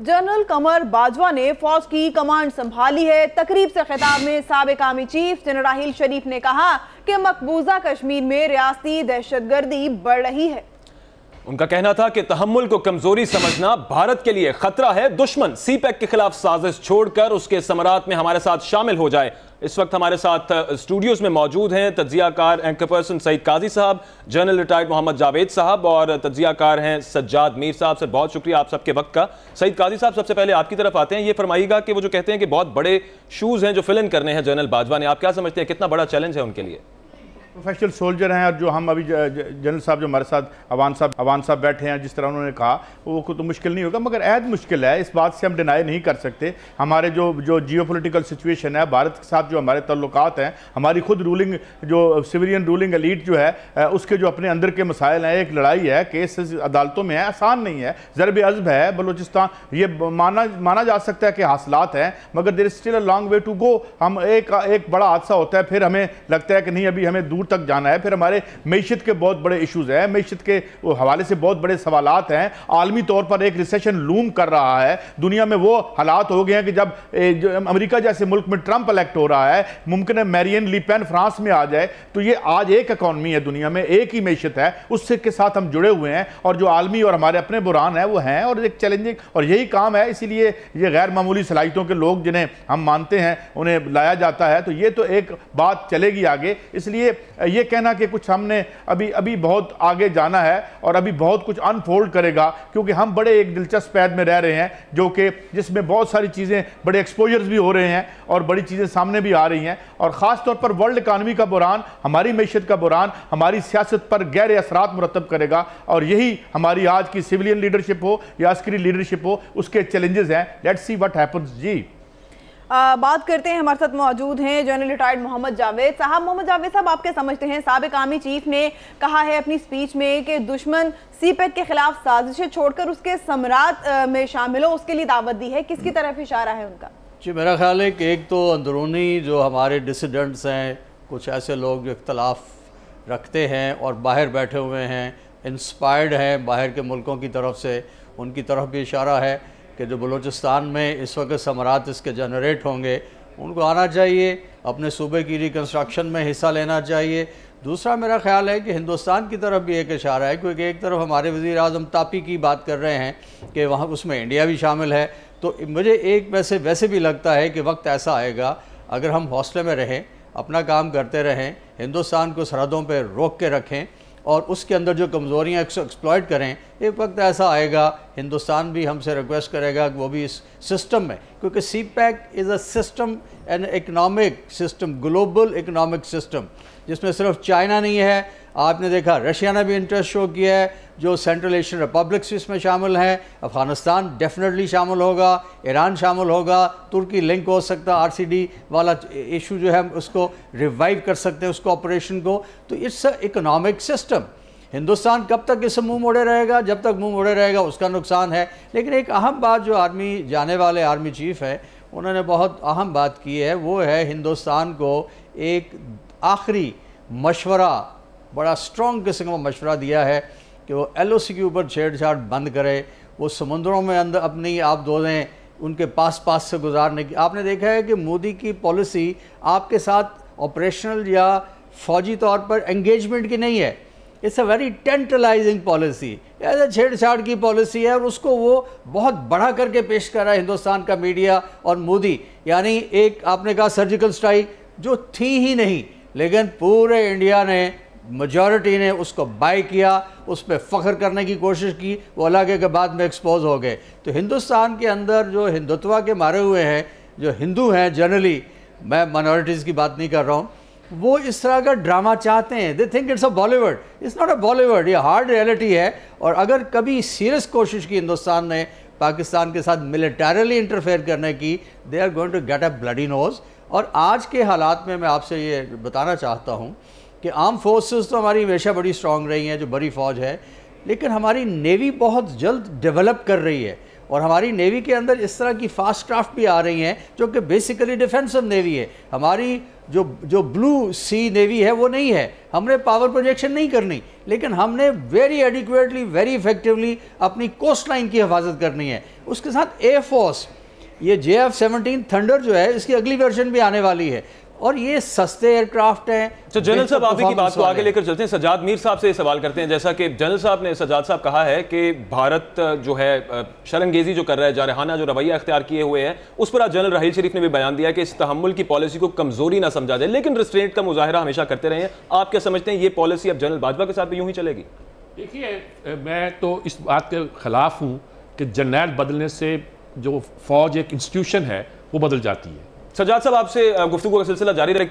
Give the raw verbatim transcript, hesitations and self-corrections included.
General कमर बाजवा ने फौज की कमांड संभाली है। तकरीब से खिताब में साबिक army chief general Raheel Sharif ने कहा कि मकबूजा कश्मीर में रियासती दहशतगर्दी बढ़ रही है। उनका कहना था कि तहम्मुल को कमजोरी समझना भारत के लिए खतरा है। दुश्मन सीपैक के खिलाफ साजिश छोड़कर उसके समरात में हमारे साथ शामिल हो जाए। इस वक्त हमारे साथ स्टूडियोज में मौजूद हैं तज्जियाकार एंकर पर्सन सईद काजी साहब, जनरल रिटायर्ड मोहम्मद जावेद साहब और तज्जियाकार हैं सज्जाद मीर साहब। सर बहुत शुक्रिया आप सबके वक्त का। सईद काजी साहब सबसे पहले आपकी तरफ आते हैं। ये फरमाइएगा कि वो जो कहते हैं कि बहुत बड़े शूज़ हैं जो फिल इन करने हैं जनरल बाजवा ने, आप क्या समझते हैं कितना बड़ा चैलेंज है उनके लिए? प्रोफेशनल सोल्जर हैं और जो हम अभी जनरल साहब जो हमारे साथ अवान साहब अवान साहब बैठे हैं, जिस तरह उन्होंने कहा वो को तो मुश्किल नहीं होगा, मगर ऐद मुश्किल है। इस बात से हम डिनाई नहीं कर सकते। हमारे जो जो जियोपॉलिटिकल सिचुएशन है, भारत के साथ जो हमारे ताल्लुकात हैं, हमारी खुद रूलिंग जो सिविलियन रूलिंग एलीट जो है उसके जो अपने अंदर के मसाइल हैं, एक लड़ाई है, केस अदालतों में है, आसान नहीं है, ज़रब अज़ब है। बलूचिस्तान ये माना माना जा सकता है कि हासिलात हैं, मगर there is still a long way to go. हम एक एक बड़ा हादसा होता है फिर हमें लगता है कि नहीं अभी हमें दूर तक जाना है। फिर हमारे मैशत के बहुत बड़े इश्यूज हैं, मैशत के हवाले से बहुत बड़े सवालात हैं। आलमी तौर पर एक रिसेशन लूम कर रहा है, दुनिया में वो हालात हो गए हैं कि जब अमेरिका जैसे मुल्क में ट्रंप इलेक्ट हो रहा है, मुमकिन है मैरीन लीपेन फ्रांस में आ जाए। तो ये आज एक इकॉनमी है दुनिया में, एक ही मैशत है, उससे के साथ हम जुड़े हुए हैं और जो आलमी और हमारे अपने बुरान हैं वो हैं और एक चैलेंजिंग और यही काम है। इसीलिए ये गैर मामूली सलाहितों के लोग जिन्हें हम मानते हैं उन्हें लाया जाता है। तो ये तो एक बात चलेगी आगे। इसलिए ये कहना कि कुछ हमने अभी अभी बहुत आगे जाना है और अभी बहुत कुछ अनफोल्ड करेगा, क्योंकि हम बड़े एक दिलचस्प पैद में रह रहे हैं जो कि जिसमें बहुत सारी चीज़ें, बड़े एक्सपोजर्स भी हो रहे हैं और बड़ी चीज़ें सामने भी आ रही हैं। और ख़ास तौर पर वर्ल्ड इकानमी का बुरान, हमारी मैशत का बुरान, हमारी सियासत पर गहरे असरात मुरतब करेगा और यही हमारी आज की सिविलियन लीडरशिप हो या अस्करी लीडरशिप हो, उसके चैलेंजेस हैं। Let's see what happens. जी आ, बात करते हैं, हमारे साथ मौजूद हैं जनरल रिटायर्ड मोहम्मद जावेद साहब। मोहम्मद जावेद साहब, आप क्या समझते हैं, साबिक आर्मी चीफ ने कहा है अपनी स्पीच में कि दुश्मन सीपैक के खिलाफ साजिशें छोड़कर उसके सम्राट में शामिल हो, उसके लिए दावत दी है, किसकी तरफ इशारा है उनका? जी मेरा ख्याल है कि एक तो अंदरूनी जो हमारे डिसिडेंट्स हैं, कुछ ऐसे लोग जो इख्तलाफ रखते हैं और बाहर बैठे हुए हैं, इंस्पायर्ड हैं बाहर के मुल्कों की तरफ से, उनकी तरफ भी इशारा है कि जो बलूचिस्तान में इस वक्त समरात इसके जनरेट होंगे उनको आना चाहिए, अपने सूबे की रिकन्स्ट्रक्शन में हिस्सा लेना चाहिए। दूसरा मेरा ख्याल है कि हिंदुस्तान की तरफ भी एक इशारा है, क्योंकि एक तरफ हमारे वज़ीर आज़म तापी की बात कर रहे हैं कि वहाँ उसमें इंडिया भी शामिल है। तो मुझे एक वैसे वैसे भी लगता है कि वक्त ऐसा आएगा अगर हम हौसले में रहें, अपना काम करते रहें, हिंदुस्तान को सरहदों पर रोक के रखें और उसके अंदर जो कमज़ोरियाँ एक्सप्लॉइट करें, एक वक्त ऐसा आएगा हिंदुस्तान भी हमसे रिक्वेस्ट करेगा कि वो भी इस सिस्टम में, क्योंकि CPEC is a system, an economic system, global economic system, जिसमें सिर्फ चाइना नहीं है, आपने देखा रशिया ने भी इंटरेस्ट शो किया है, जो सेंट्रल एशियन रिपब्लिक्स इसमें शामिल हैं, अफ़गानिस्तान डेफिनेटली शामिल होगा, ईरान शामिल होगा, तुर्की लिंक हो सकता, आरसीडी वाला इशू जो है हम उसको रिवाइव कर सकते हैं, उसको ऑपरेशन को। तो it's a economic system. Hindustan कब तक इससे मुंह मोड़े रहेगा? जब तक मुंह मोड़े रहेगा उसका नुकसान है। लेकिन एक अहम बात जो आर्मी जाने वाले आर्मी चीफ हैं उन्होंने बहुत अहम बात की है, वो है हिंदुस्तान को एक आखिरी मशवरा, बड़ा स्ट्रॉन्ग किस्म का मशवरा दिया है कि वो एलओसी के ऊपर छेड़छाड़ बंद करे, वो समुद्रों में अंदर अपनी आप दो दें, उनके पास पास से गुजारने की। आपने देखा है कि मोदी की पॉलिसी आपके साथ ऑपरेशनल या फौजी तौर पर एंगेजमेंट की नहीं है, it's a very tantalising policy, ऐसा छेड़छाड़ की पॉलिसी है और उसको वो बहुत बढ़ा करके पेश कर रहा है हिंदुस्तान का मीडिया और मोदी। यानी एक आपने कहा सर्जिकल स्ट्राइक जो थी ही नहीं, लेकिन पूरे इंडिया ने, मेजॉरिटी ने उसको बाय किया, उस पर फ़ख्र करने की कोशिश की, वो अलग है कि बाद में एक्सपोज हो गए। तो हिंदुस्तान के अंदर जो हिंदुत्वा के मारे हुए हैं, जो हिंदू हैं जनरली, मैं माइनॉरिटीज़ की बात नहीं कर रहा हूँ, वो इस तरह का ड्रामा चाहते हैं। They think it's a Bollywood, it's not a Bollywood, ये हार्ड रियलिटी है। और अगर कभी सीरियस कोशिश की हिंदुस्तान ने पाकिस्तान के साथ मिलिटरीली इंटरफेयर करने की, they are going to get a bloody nose. और आज के हालात में मैं आपसे ये बताना चाहता हूँ कि आर्म फोर्सेस तो हमारी हमेशा बड़ी स्ट्रांग रही हैं, जो बड़ी फ़ौज है, लेकिन हमारी नेवी बहुत जल्द डेवलप कर रही है और हमारी नेवी के अंदर इस तरह की फास्ट क्राफ्ट भी आ रही हैं जो कि बेसिकली डिफेंसिव नेवी है। हमारी जो जो ब्लू सी नेवी है वो नहीं है, हमने पावर प्रोजेक्शन नहीं करनी, लेकिन हमने वेरी एडिक्वेटली वेरी इफेक्टिवली अपनी कोस्ट लाइन की हिफाजत करनी है। उसके साथ एयर फोर्स, ये जे एफ थंडर जो है इसकी अगली वर्जन भी आने वाली है और ये सस्ते एयरक्राफ्ट हैं। तो जनरल साहब आप ही की बात को आगे लेकर चलते हैं, सज्जाद मीर साहब से सवाल करते हैं। जैसा कि जनरल साहब ने सज्जाद साहब कहा है कि भारत जो है शरंगेजी जो कर रहा है, जारहाना जो रवैया अख्तियार किए हुए हैं, उस पर आज जनरल राहील शरीफ ने भी बयान दिया कि इस तहम्मुल की पॉलिसी को कमजोरी ना समझा जाए, लेकिन रिस्ट्रेंट का मुजाहरा हमेशा करते रहे हैं। आप क्या समझते हैं ये पॉलिसी अब जनरल बाजवा के साथ भी यूं ही चलेगी? देखिए, मैं तो इस बात के खिलाफ हूँ कि जनरल बदलने से जो फौज एक इंस्टीट्यूशन है वो बदल जाती है। सज्जाद साहब आपसे गुफ्तगू का सिलसिला जारी रखता